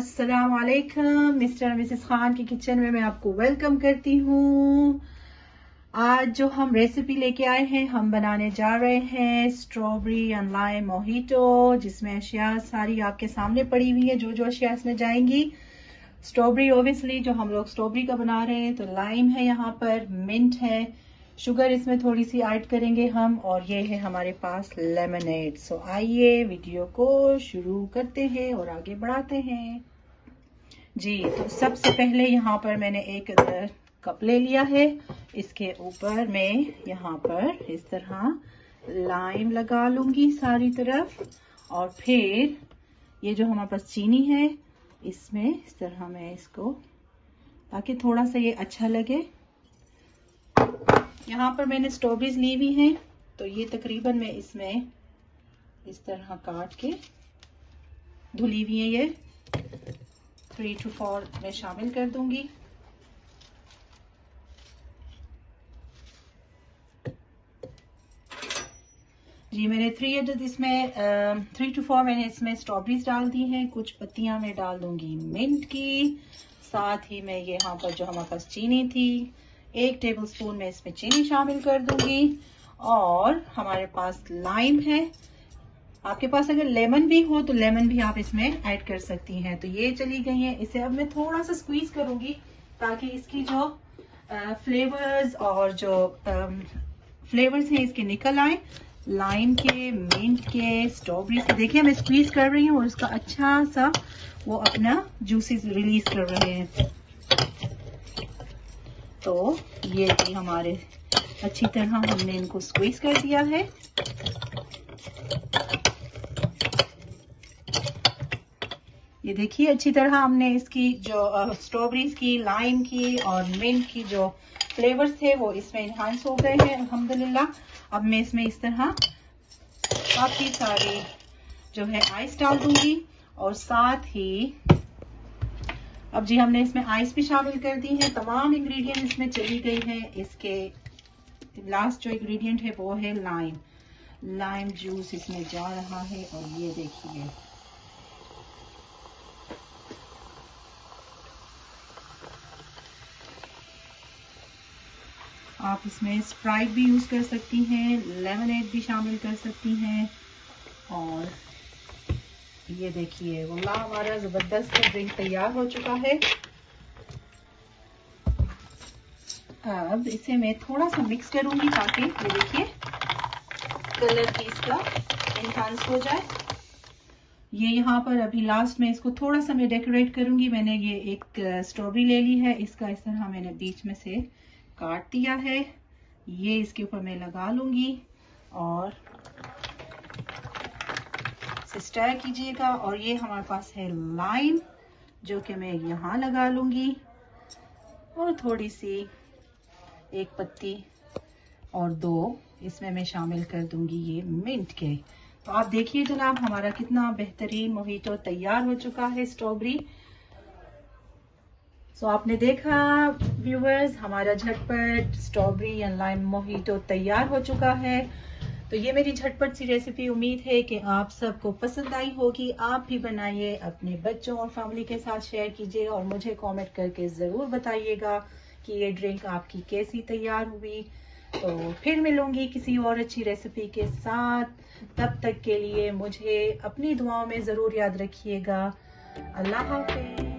अस्सलाम वालेकुम। मिस्टर और मिसेस खान की किचन में मैं आपको वेलकम करती हूँ। आज जो हम रेसिपी लेके आए हैं, हम बनाने जा रहे हैं स्ट्रॉबेरी एंड लाइम मोहितो, जिसमें अशिया सारी आपके सामने पड़ी हुई है। जो जो अशिया इसमें जाएंगी, स्ट्रॉबेरी ओबियसली जो हम लोग स्ट्रॉबेरी का बना रहे हैं, तो लाइम है, यहाँ पर मिंट है, शुगर इसमें थोड़ी सी ऐड करेंगे हम, और ये है हमारे पास लेमनेड। सो आइए वीडियो को शुरू करते हैं और आगे बढ़ाते हैं जी। तो सबसे पहले यहाँ पर मैंने एक कप ले लिया है, इसके ऊपर मैं यहाँ पर इस तरह लाइम लगा लूंगी सारी तरफ, और फिर ये जो हमारे पास चीनी है इसमें इस तरह मैं इसको, ताकि थोड़ा सा ये अच्छा लगे। यहाँ पर मैंने स्ट्रॉबेरीज ली हुई हैं, तो ये तकरीबन मैं इसमें इस तरह काट के धुली हुई है, ये 3 to 4 मैं शामिल कर दूंगी। जी मैंने 3 to 4 मैंने इसमें स्ट्रॉबेरीज डाल दी हैं। कुछ पत्तियां मैं डाल दूंगी मिंट की, साथ ही मैं यहाँ पर जो हमारे पास चीनी थी 1 टेबलस्पून में इसमें चीनी शामिल कर दूंगी। और हमारे पास लाइम है, आपके पास अगर लेमन भी हो तो लेमन भी आप इसमें ऐड कर सकती हैं। तो ये चली गई है, इसे अब मैं थोड़ा सा स्क्वीज करूंगी, ताकि इसकी जो फ्लेवर्स और जो फ्लेवर्स हैं इसके निकल आए, लाइम के, मिंट के, स्ट्रॉबेरी के। देखिए मैं स्क्वीज कर रही हूँ और उसका अच्छा सा वो अपना जूसेस रिलीज कर रहे हैं। तो ये भी हमारे अच्छी तरह हमने इनको स्क्वीज कर दिया है। ये देखिए अच्छी तरह हमने इसकी जो स्ट्रॉबेरीज की, लाइम की और मिंट की जो फ्लेवर्स थे वो इसमें एनहांस हो गए हैं अल्हम्दुलिल्लाह। अब मैं इसमें इस तरह काफी सारी जो है आइस डाल दूंगी, और साथ ही अब जी हमने इसमें आइस भी शामिल कर दी है। तमाम इंग्रेडिएंट इसमें चली गई है। इसके लास्ट जो इंग्रेडिएंट है वो है लाइम, लाइम जूस इसमें जा रहा है। और ये देखिए आप इसमें स्प्राइट भी यूज कर सकती हैं, लेमनेड भी शामिल कर सकती हैं। और ये देखिए वल्लाह हमारा जबरदस्त ड्रिंक तैयार हो चुका है। अब इसे मैं थोड़ा सा मिक्स करूंगी, ताकि ये देखिए कलर भी इसका एनहांस हो जाए। ये यहाँ पर अभी लास्ट में इसको थोड़ा सा मैं डेकोरेट करूंगी। मैंने ये एक स्ट्रॉबेरी ले ली है, इसका इस तरह मैंने बीच में से काट दिया है, ये इसके ऊपर मैं लगा लूंगी। और स्टार कीजिएगा। और ये हमारे पास है लाइम, जो कि मैं यहाँ लगा लूंगी, और थोड़ी सी एक पत्ती और 2 इसमें मैं शामिल कर दूंगी ये मिंट के। तो आप देखिए जनाब हमारा कितना बेहतरीन मोहितो तैयार हो चुका है स्ट्रॉबेरी। सो आपने देखा व्यूवर्स, हमारा झटपट स्ट्रॉबेरी एंड लाइम मोहितो तैयार हो चुका है। तो ये मेरी झटपट सी रेसिपी उम्मीद है कि आप सबको पसंद आई होगी। आप भी बनाइए, अपने बच्चों और फैमिली के साथ शेयर कीजिए, और मुझे कमेंट करके ज़रूर बताइएगा कि ये ड्रिंक आपकी कैसी तैयार हुई। तो फिर मिलूंगी किसी और अच्छी रेसिपी के साथ। तब तक के लिए मुझे अपनी दुआओं में ज़रूर याद रखिएगा। अल्लाह हाफ़िज़।